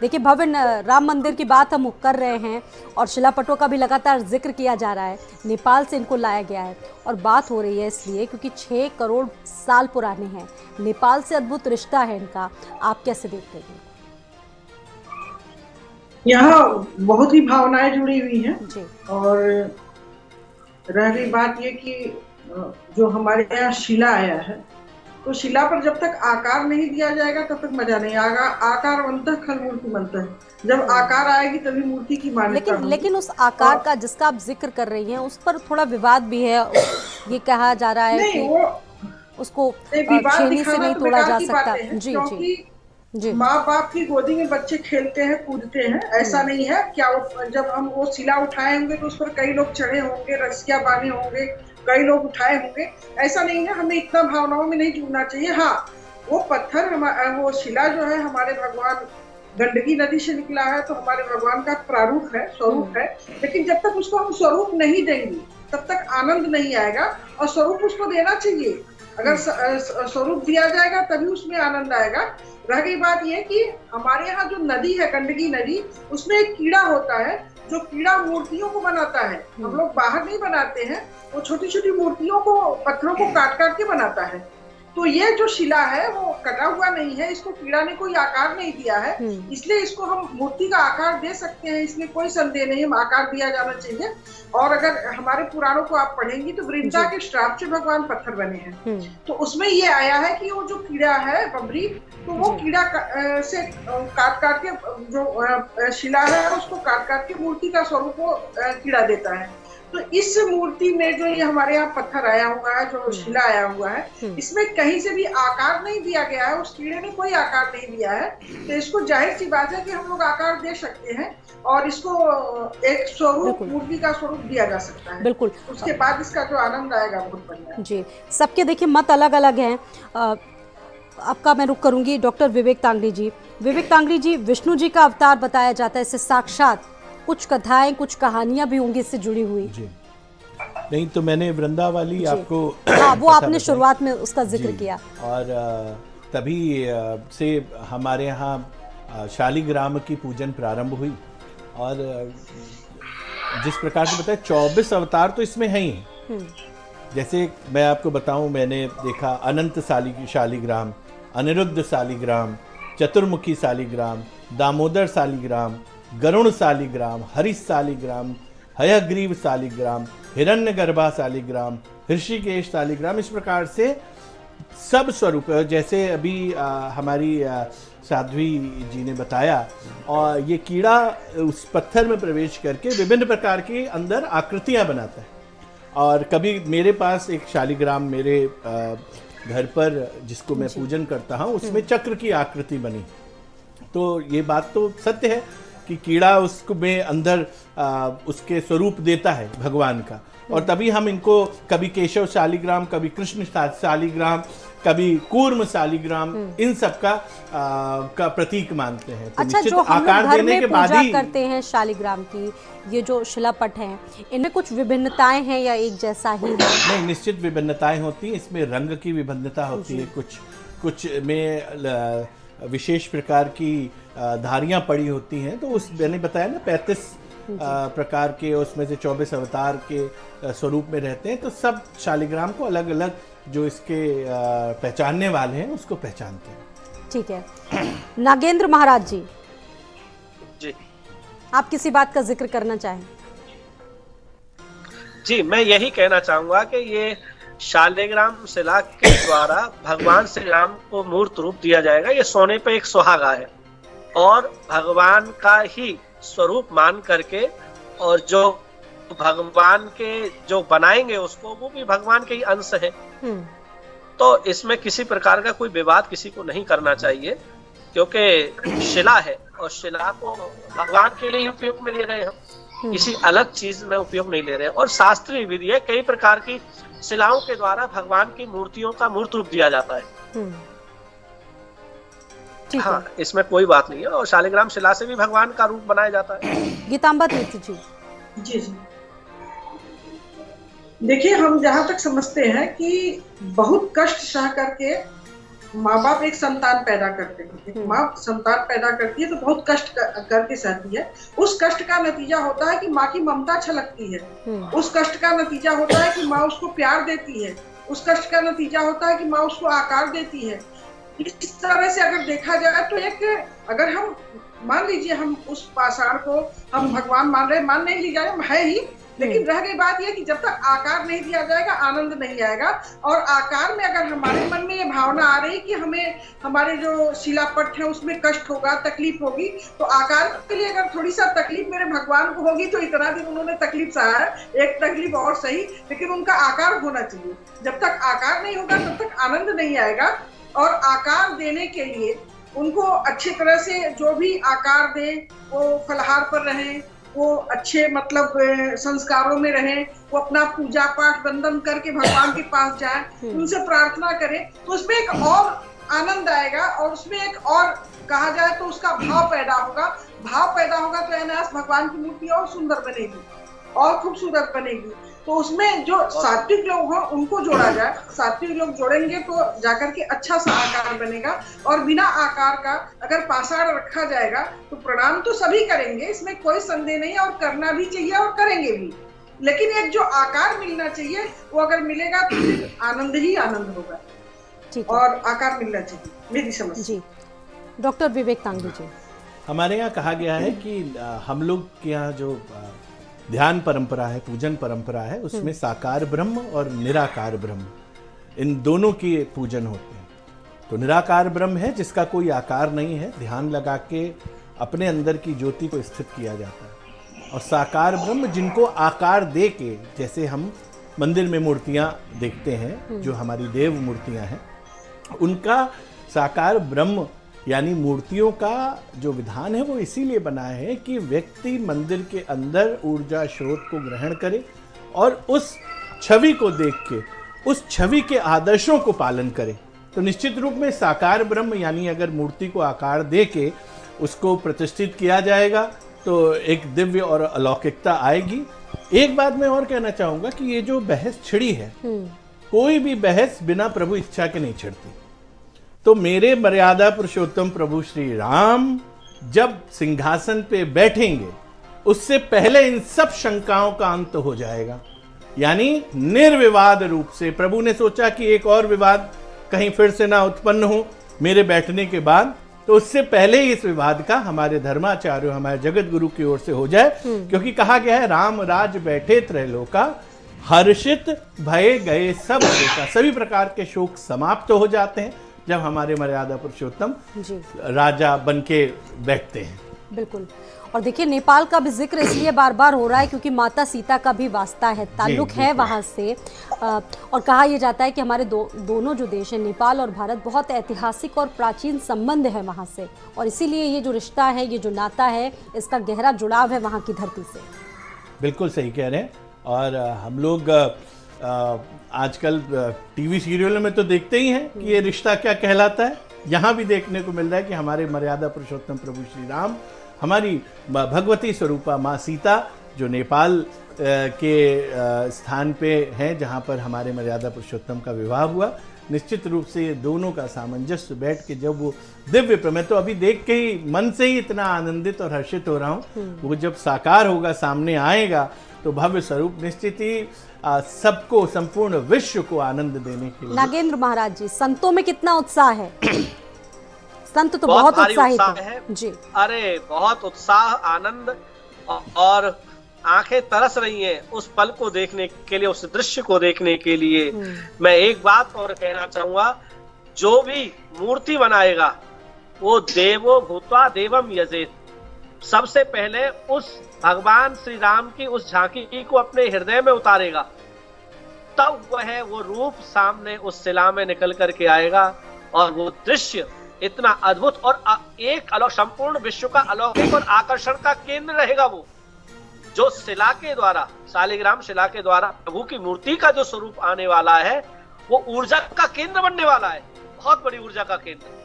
देखिए, भव्य राम मंदिर की बात हम कर रहे हैं और शिलापटों का भी लगातार जिक्र किया जा रहा है। नेपाल से इनको लाया गया है और बात हो रही है इसलिए क्योंकि छः करोड़ साल पुराने हैं, नेपाल से अद्भुत रिश्ता है इनका। आप कैसे देखते हैं? यहाँ बहुत ही भावनाएं जुड़ी हुई हैं जी। और रह रही बात ये कि जो हमारे यहाँ शिला आया है, तो शिला पर जब तक आकार नहीं दिया जाएगा तब तक मजा नहीं आएगा। आकार बनता है, खल मूर्ति बनता है। जब आकार आएगी तभी मूर्ति की मान्यता। लेकिन लेकिन उस आकार और... का जिसका आप जिक्र कर रही हैं उस पर थोड़ा विवाद भी है। ये कहा जा रहा है कि उसको छेनी से नहीं तोड़ा जा सकता। जी जी जी। माँ बाप की गोदी में बच्चे खेलते हैं, कूदते हैं, ऐसा नहीं है। क्या जब हम वो शिला उठाए होंगे तो उस पर कई लोग चढ़े होंगे, रस्सियां बांधे होंगे, कई लोग उठाए होंगे, ऐसा नहीं है। हमें इतना भावनाओं में नहीं डूबना चाहिए। हाँ, वो पत्थर वो शिला जो है हमारे भगवान गंडकी नदी से निकला है, तो हमारे भगवान का प्रारूप है, स्वरूप है। लेकिन जब तक उसको हम स्वरूप नहीं देंगे तब तक आनंद नहीं आएगा, और स्वरूप उसको देना चाहिए। अगर स्वरूप दिया जाएगा तभी उसमें आनंद आएगा। रह गई बात यह कि हमारे यहाँ जो नदी है गंडकी नदी, उसमें एक कीड़ा होता है जो कीड़ा मूर्तियों को बनाता है। हम लोग बाहर नहीं बनाते हैं, वो छोटी छोटी मूर्तियों को पत्थरों को काट काट के बनाता है। तो ये जो शिला है वो कटा हुआ नहीं है, इसको कीड़ा ने कोई आकार नहीं दिया है, इसलिए इसको हम मूर्ति का आकार दे सकते हैं। इसमें कोई संदेह नहीं, हम आकार दिया जाना चाहिए। और अगर हमारे पुराणों को आप पढ़ेंगी तो वृंदा के श्राप से भगवान पत्थर बने हैं, तो उसमें ये आया है कि वो जो कीड़ा है बबरी, तो वो कीड़ा का, से काट काट के जो शिला है उसको काट काट के मूर्ति का स्वरूप वो कीड़ा देता है। तो इस मूर्ति में जो ये हमारे यहाँ पत्थर आया हुआ है, जो शिला आया हुआ है, इसमें कहीं से भी आकार नहीं दिया गया है, उस कीड़े ने कोई आकार नहीं दिया है। तो इसको जाहिर सी बात है कि हम लोग आकार दे सकते हैं और इसको एक स्वरूप, मूर्ति का स्वरूप दिया जा सकता है। बिल्कुल। उसके बाद इसका जो आनंद आएगा बहुत बढ़िया। जी, सबके देखिए मत अलग अलग है। आपका मैं रुक करूंगी डॉक्टर विवेक तांगड़ी जी। विवेक तांगड़ी जी, विष्णु जी का अवतार बताया जाता है, इससे साक्षात कुछ कथाएं, कुछ कहानियां भी होंगी इससे जुड़ी हुई। जी, नहीं तो मैंने वृंदा वाली आपको, हाँ, वो आपने शुरुआत में उसका जिक्र किया, और तभी से हमारे यहाँ शालिग्राम की पूजन प्रारंभ हुई। और जिस प्रकार से बताया चौबीस अवतार तो इसमें हैं ही। जैसे मैं आपको बताऊं, मैंने देखा अनंत शाली शालिग्राम, अनिरुद्ध शालिग्राम, चतुर्मुखी शालिग्राम, दामोदर शालिग्राम, गरुण शालिग्राम, हरीश शालिग्राम, हयग्रीव शालिग्राम, हिरण्यगर्भा शालिग्राम, ऋषिकेश शालिग्राम, इस प्रकार से सब स्वरूप। जैसे अभी आ, हमारी आ, साध्वी जी ने बताया, और ये कीड़ा उस पत्थर में प्रवेश करके विभिन्न प्रकार के अंदर आकृतियां बनाता है। और कभी मेरे पास एक शालिग्राम मेरे घर पर, जिसको मैं पूजन करता हूँ, उसमें चक्र की आकृति बनी। तो ये बात तो सत्य है कि कीड़ा उसको में अंदर आ, उसके स्वरूप देता है भगवान का। और तभी हम इनको कभी केशव शालिग्राम, कभी कृष्ण शालिग्राम, कभी कूर्म शालिग्राम, इन सब का आ, का प्रतीक मानते हैं। तो अच्छा, जो हम आकार देने के बाद ही करते हैं शालिग्राम की, ये जो शिलापट हैं, इनमें कुछ विभिन्नताएं हैं या एक जैसा ही है? नहीं, निश्चित विभिन्नताएं होती हैं। इसमें रंग की विभिन्नता होती है, कुछ कुछ में विशेष प्रकार की धारियां पड़ी होती हैं। तो उस मैंने बताया ना पैंतीस प्रकार के, उसमें से चौबीस अवतार के स्वरूप में रहते हैं। तो सब शालिग्राम को अलग अलग जो इसके पहचानने वाले हैं उसको पहचानते हैं। ठीक है, नागेंद्र महाराज जी, जी आप किसी बात का जिक्र करना चाहें? जी, मैं यही कहना चाहूंगा कि ये शालिग्राम शिला के द्वारा भगवान श्री राम को मूर्त रूप दिया जाएगा। ये सोने पे एक सुहागा है और भगवान का ही स्वरूप मान करके, और जो भगवान के जो बनाएंगे उसको, वो भी भगवान के ही अंश है। तो इसमें किसी प्रकार का कोई विवाद किसी को नहीं करना चाहिए, क्योंकि शिला है और शिला को भगवान के लिए उपयोग में ले रहे हैं, किसी अलग चीज में उपयोग नहीं ले रहे हैं। और शास्त्रीय विधि है, कई प्रकार की शिलाओं के द्वारा भगवान की मूर्तियों का मूर्त रूप दिया जाता है। हाँ, इसमें कोई बात नहीं है। और शालिग्राम शिला से भी भगवान का रूप बनाया जाता है। गीताम्बा तीर्थ जी। जी जी, देखिए, हम जहाँ तक समझते हैं कि बहुत कष्ट सह करके माँ बाप एक संतान पैदा करते हैं। माँ संतान पैदा करती है तो बहुत कष्ट करके सहती है। उस कष्ट का नतीजा होता है कि माँ की ममता छलकती है। उस कष्ट का नतीजा होता है कि माँ उसको प्यार देती है। उस कष्ट का नतीजा होता है कि माँ उसको आकार देती है। इस तरह से अगर देखा जाए तो एक, अगर हम मान लीजिए हम उस पाषाण को हम भगवान मान रहे, मान नहीं ली जाए है ही, लेकिन रह गई बात यह कि जब तक आकार नहीं दिया जाएगा आनंद नहीं आएगा। और आकार में अगर हमारे मन में ये भावना आ रही कि हमें हमारे जो शिलापट है उसमें कष्ट होगा, तकलीफ होगी, तो आकार के लिए अगर थोड़ी सा तकलीफ मेरे भगवान को होगी, तो इतना दिन उन्होंने तकलीफ सहा है, एक तकलीफ और सही, लेकिन उनका आकार होना चाहिए। जब तक आकार नहीं होगा तब तक आनंद नहीं आएगा। और आकार देने के लिए उनको अच्छी तरह से जो भी आकार दें, वो फलहार पर रहें, वो अच्छे मतलब संस्कारों में रहें, वो अपना पूजा पाठ बंधन करके भगवान के पास जाएं, उनसे प्रार्थना करें, तो उसमें एक और आनंद आएगा और उसमें एक और कहा जाए तो उसका भाव पैदा होगा। भाव पैदा होगा तो अनायास भगवान की मूर्ति और सुंदर बनेगी और खूबसूरत बनेगी। तो उसमें जो सात्विक लोग हों उनको जोड़ा जाए, सात्विक लोग जोड़ेंगे तो जाकर के अच्छा सा आकार बनेगा। और बिना आकार का अगर पाषाण रखा जाएगा तो प्रणाम तो सभी करेंगे, इसमें कोई संदेह नहीं है, और करना भी चाहिए और करेंगे भी, लेकिन एक जो आकार मिलना चाहिए वो अगर मिलेगा तो आनंद ही आनंद होगा। ठीक, और आकार मिलना चाहिए, मेरी समझ। जी, डॉक्टर विवेक तांगड़ी जी। हमारे यहाँ कहा गया है कि हम लोग के यहाँ जो ध्यान परंपरा है, पूजन परंपरा है, उसमें साकार ब्रह्म और निराकार ब्रह्म, इन दोनों के पूजन होते हैं। तो निराकार ब्रह्म है जिसका कोई आकार नहीं है, ध्यान लगा के अपने अंदर की ज्योति को स्थित किया जाता है। और साकार ब्रह्म जिनको आकार दे के, जैसे हम मंदिर में मूर्तियाँ देखते हैं जो हमारी देव मूर्तियाँ हैं, उनका साकार ब्रह्म यानी मूर्तियों का जो विधान है वो इसीलिए बना है कि व्यक्ति मंदिर के अंदर ऊर्जा स्रोत को ग्रहण करे और उस छवि को देख के उस छवि के आदर्शों को पालन करे। तो निश्चित रूप में साकार ब्रह्म यानी अगर मूर्ति को आकार दे के उसको प्रतिष्ठित किया जाएगा तो एक दिव्य और अलौकिकता आएगी। एक बात मैं और कहना चाहूँगा कि ये जो बहस छिड़ी है, कोई भी बहस बिना प्रभु इच्छा के नहीं छिड़ती। तो मेरे मर्यादा पुरुषोत्तम प्रभु श्री राम जब सिंहासन पे बैठेंगे उससे पहले इन सब शंकाओं का अंत हो जाएगा, यानी निर्विवाद रूप से। प्रभु ने सोचा कि एक और विवाद कहीं फिर से ना उत्पन्न हो मेरे बैठने के बाद, तो उससे पहले इस विवाद का हमारे धर्माचार्यों, हमारे जगतगुरु की ओर से हो जाए, क्योंकि कहा गया है राम राज बैठे त्रैलोका हर्षित भय गए सब शोका। सभी प्रकार के शोक समाप्त हो जाते हैं जब हमारे मर्यादा पुरुषोत्तम राजा बनके बैठते हैं। बिल्कुल। और देखिए नेपाल का भी जिक्र इसलिए बार बार हो रहा है क्योंकि माता सीता का भी वास्ता है, ताल्लुक है वहाँ से। और कहा यह जाता है कि हमारे दो, दोनों जो देश हैं नेपाल और भारत, बहुत ऐतिहासिक और प्राचीन संबंध है वहाँ से, और इसीलिए ये जो रिश्ता है, ये जो नाता है, इसका गहरा जुड़ाव है वहाँ की धरती से। बिल्कुल सही कह रहे हैं। और हम लोग आजकल टीवी सीरियलों में तो देखते ही हैं कि ये रिश्ता क्या कहलाता है। यहाँ भी देखने को मिल रहा है कि हमारे मर्यादा पुरुषोत्तम प्रभु श्री राम हमारी भगवती स्वरूपा माँ सीता जो नेपाल के स्थान पे हैं जहाँ पर हमारे मर्यादा पुरुषोत्तम का विवाह हुआ, निश्चित रूप से ये दोनों का सामंजस्य बैठ के जब वो दिव्य प्रमेय, तो अभी देख के ही मन से ही इतना आनंदित और हर्षित हो रहा हूँ, वो जब साकार होगा, सामने आएगा तो भव्य स्वरूप निश्चित ही सबको, संपूर्ण विश्व को आनंद देने के लिए। नागेंद्र महाराज जी, संतों में कितना उत्साह है? संत तो बहुत, बहुत उत्साहित है जी। अरे बहुत उत्साह, आनंद, और आंखें तरस रही हैं उस पल को देखने के लिए, उस दृश्य को देखने के लिए। मैं एक बात और कहना चाहूंगा, जो भी मूर्ति बनाएगा वो देवो भूत्वा देवम यजेत। सबसे पहले उस भगवान श्री राम की उस झांकी को अपने हृदय में उतारेगा, तब वह वो रूप सामने उस शिला में निकल करके आएगा, और वो दृश्य इतना अद्भुत और एक अलौकिक, संपूर्ण विश्व का अलौकिक और आकर्षण का केंद्र रहेगा। वो जो शिला के द्वारा, शालिग्राम शिला के द्वारा प्रभु की मूर्ति का जो स्वरूप आने वाला है, वो ऊर्जा का केंद्र बनने वाला है, बहुत बड़ी ऊर्जा का केंद्र।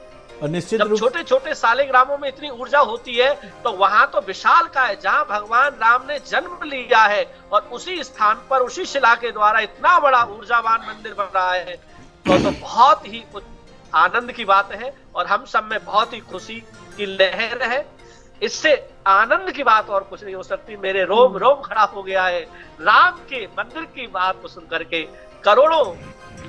और निश्चित रूप छोटे छोटे शालिग्रामों में इतनी ऊर्जा होती है, तो वहां तो विशाल का है जहां भगवान राम ने जन्म लिया है, और उसी स्थान पर उसी शिला के द्वारा इतना बड़ा ऊर्जावान मंदिर बन रहा है, तो, तो बहुत ही आनंद की बात है। और हम सब में बहुत ही खुशी की लहर है। इससे आनंद की बात और कुछ नहीं हो सकती। मेरे रोम रोम खड़ा हो गया है राम के मंदिर की बात को सुनकर के। करोड़ों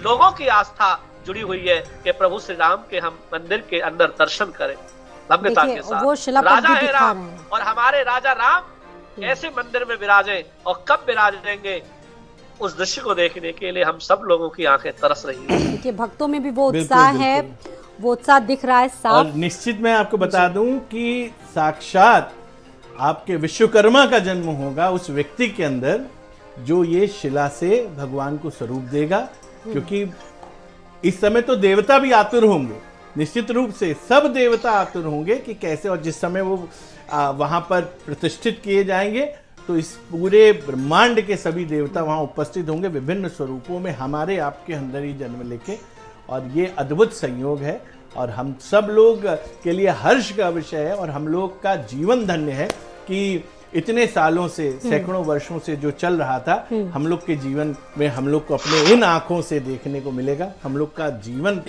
लोगों की आस्था जुड़ी हुई है कि प्रभु श्री राम के हम मंदिर के अंदर दर्शन करें भव्यता के साथ। राजा है राम, और हमारे राजा राम ऐसे मंदिर में विराजे, और कब विराजेंगे उस दृश्य को देखने के लिए हम सब लोगों की आंखें तरस रही हैं। देखिए भक्तों में भी वो उत्साह है, वो उत्साह दिख रहा है साफ। और निश्चित मैं आपको बता दूं कि साक्षात आपके विश्वकर्मा का जन्म होगा उस व्यक्ति के अंदर जो ये शिला से भगवान को स्वरूप देगा, क्योंकि इस समय तो देवता भी आतुर होंगे, निश्चित रूप से सब देवता आतुर होंगे कि कैसे, और जिस समय वो आ, वहां पर प्रतिष्ठित किए जाएंगे तो इस पूरे ब्रह्मांड के सभी देवता वहां उपस्थित होंगे विभिन्न स्वरूपों में, हमारे आपके अंदर ही जन्म लेके। और ये अद्भुत संयोग है और हम सब लोग के लिए हर्ष का विषय है, और हम लोग का जीवन धन्य है कि इतने सालों से, सैकड़ों वर्षों से जो चल रहा था, हम लोग के जीवन में हम लोग को अपने इन आंखों से देखने को मिलेगा। हम लोग का जीवन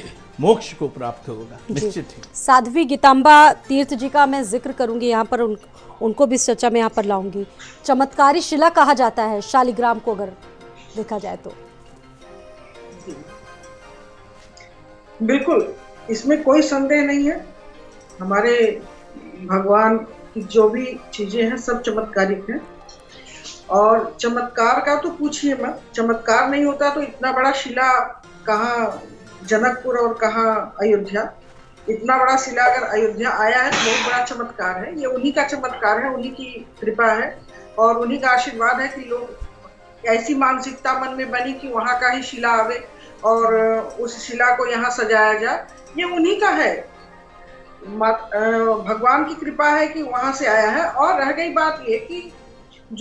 मोक्ष को प्राप्त होगा निश्चित ही। साध्वी गीताम्बा तीर्थ जी का मैं जिक्र करूंगी यहाँ पर, उन, उनको भी चर्चा में यहाँ पर लाऊंगी। चमत्कारी शिला कहा जाता है शालिग्राम को, अगर देखा जाए तो। बिल्कुल, इसमें कोई संदेह नहीं है। हमारे भगवान जो भी चीजें हैं सब चमत्कारिक हैं, और चमत्कार का तो पूछिए मत। चमत्कार नहीं होता तो इतना बड़ा शिला कहाँ जनकपुर और कहाँ अयोध्या, इतना बड़ा शिला अगर अयोध्या आया है तो बहुत बड़ा चमत्कार है। ये उन्हीं का चमत्कार है, उन्हीं की कृपा है। और उन्हीं का आशीर्वाद है कि लोग ऐसी मानसिकता मन में बनी कि वहाँ का ही शिला आवे और उस शिला को यहाँ सजाया जाए, ये उन्हीं का है। भगवान की कृपा है कि वहाँ से आया है। और रह गई बात ये कि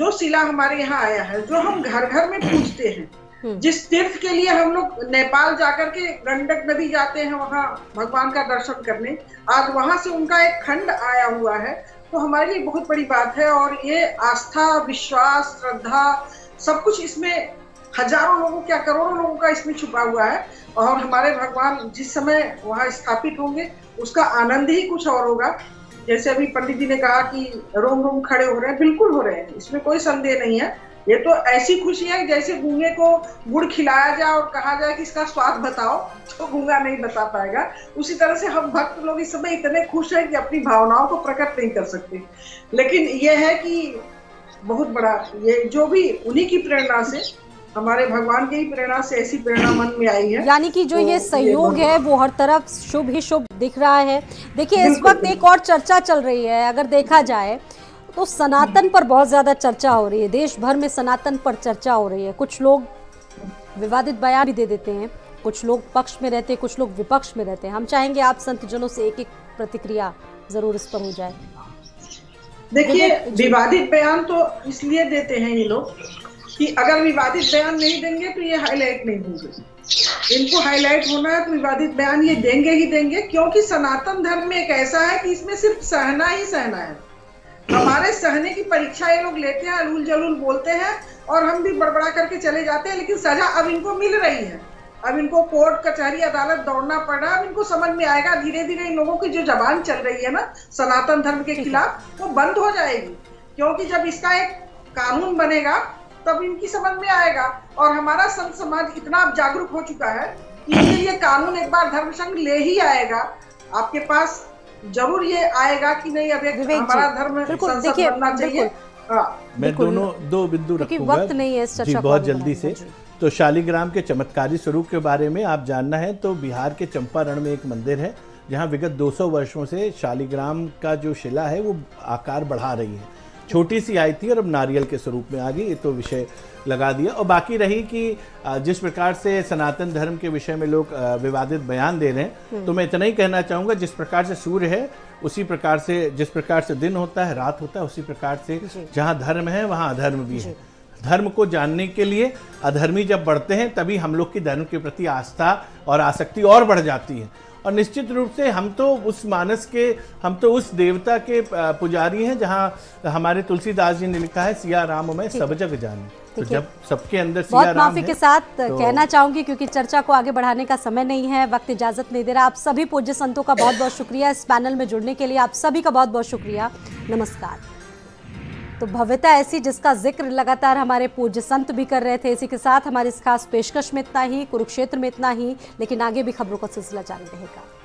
जो शिला हमारे यहाँ आया है, जो हम घर घर में पूजते हैं, जिस तीर्थ के लिए हम लोग नेपाल जाकर के गंडक नदी जाते हैं वहाँ भगवान का दर्शन करने, आज वहाँ से उनका एक खंड आया हुआ है, तो हमारे लिए बहुत बड़ी बात है। और ये आस्था, विश्वास, श्रद्धा सब कुछ इसमें हजारों लोगों क्या करोड़ों लोगों का इसमें छुपा हुआ है। और हमारे भगवान जिस समय वहाँ स्थापित होंगे उसका आनंद ही कुछ और होगा। जैसे अभी पंडित जी ने कहा कि रोम रोम खड़े हो रहे हैं, बिल्कुल हो रहे हैं, इसमें कोई संदेह नहीं है। ये तो ऐसी खुशी है जैसे गूंगे को गुड़ खिलाया जाए और कहा जाए कि इसका स्वाद बताओ, तो गूंगा नहीं बता पाएगा। उसी तरह से हम भक्त लोग इस समय इतने खुश हैं कि अपनी भावनाओं को प्रकट नहीं कर सकते। लेकिन ये है कि बहुत बड़ा, ये जो भी उन्हीं की प्रेरणा से, हमारे भगवान की ही प्रेरणा से ऐसी प्रेरणा मन में आई है। यानी कि जो तो ये सहयोग है वो हर तरफ शुभ ही शुभ दिख रहा है। देखिए, इस वक्त एक और चर्चा चल रही है, अगर देखा जाए तो सनातन पर बहुत ज़्यादा चर्चा हो रही है, देश भर में सनातन पर चर्चा हो रही है। कुछ लोग विवादित बयान भी दे देते हैं, कुछ लोग पक्ष में रहते हैं, कुछ लोग विपक्ष में रहते हैं। हम चाहेंगे आप संतजनों से एक एक प्रतिक्रिया जरूर इस पर हो जाए। देखिए, विवादित बयान तो इसलिए देते हैं ये लोग कि अगर विवादित बयान नहीं देंगे तो ये हाईलाइट नहीं होंगे। इनको हाईलाइट होना है तो विवादित बयान ये देंगे ही देंगे, क्योंकि सनातन धर्म में एक ऐसा है कि इसमें सिर्फ सहना ही सहना है। हमारे सहने की परीक्षा ये लोग लेते हैं, अलूल जलूल बोलते हैं और हम भी बड़बड़ा करके चले जाते हैं, लेकिन सजा अब इनको मिल रही है। अब इनको कोर्ट कचहरी अदालत दौड़ना पड़ रहा है। अब इनको समझ में आएगा धीरे धीरे, इन लोगों की जो जबान चल रही है ना सनातन धर्म के खिलाफ, वो बंद हो जाएगी, क्योंकि जब इसका एक कानून बनेगा तब इनकी समझ में आएगा। और हमारा संत समाज इतना अब जागरूक हो चुका है कि ये ये कानून एक बार धर्मसंघ ले ही आएगा, आपके पास जरूर ये आएगा कि नहीं अब एक हमारा धर्म संसद बनना चाहिए। मैं दोनों दो बिंदु रखूंगा, वक्त नहीं है इस चर्चा बहुत जल्दी से। तो शालिग्राम के चमत्कारी स्वरूप के बारे में आप जानना है तो बिहार के चंपारण में एक मंदिर है जहाँ विगत दो सौ वर्षों से शालिग्राम का जो शिला है वो आकार बढ़ा रही है। छोटी सी आई थी और अब नारियल के स्वरूप में आ गई। ये तो विषय लगा दिया। और बाकी रही कि जिस प्रकार से सनातन धर्म के विषय में लोग विवादित बयान दे रहे हैं, तो मैं इतना ही कहना चाहूँगा, जिस प्रकार से सूर्य है उसी प्रकार से, जिस प्रकार से दिन होता है रात होता है, उसी प्रकार से जहाँ धर्म है वहाँ अधर्म भी है। धर्म को जानने के लिए अधर्मी जब बढ़ते हैं तभी हम लोग की धर्म के प्रति आस्था और आसक्ति और बढ़ जाती है। और निश्चित रूप से हम तो उस मानस के, हम तो उस देवता के पुजारी हैं जहाँ हमारे तुलसीदास जी ने लिखा है सिया राम मैं सब जग जाने। तो जब सबके अंदर सिया राम है, बहुत माफी के साथ तो... कहना चाहूंगी क्योंकि चर्चा को आगे बढ़ाने का समय नहीं है, वक्त इजाजत नहीं दे रहा। आप सभी पूज्य संतों का बहुत बहुत शुक्रिया, इस पैनल में जुड़ने के लिए आप सभी का बहुत बहुत शुक्रिया, नमस्कार। तो भव्यता ऐसी जिसका जिक्र लगातार हमारे पूज्य संत भी कर रहे थे। इसी के साथ हमारे इस खास पेशकश में इतना ही, कुरुक्षेत्र में इतना ही, लेकिन आगे भी खबरों का सिलसिला जारी रहेगा।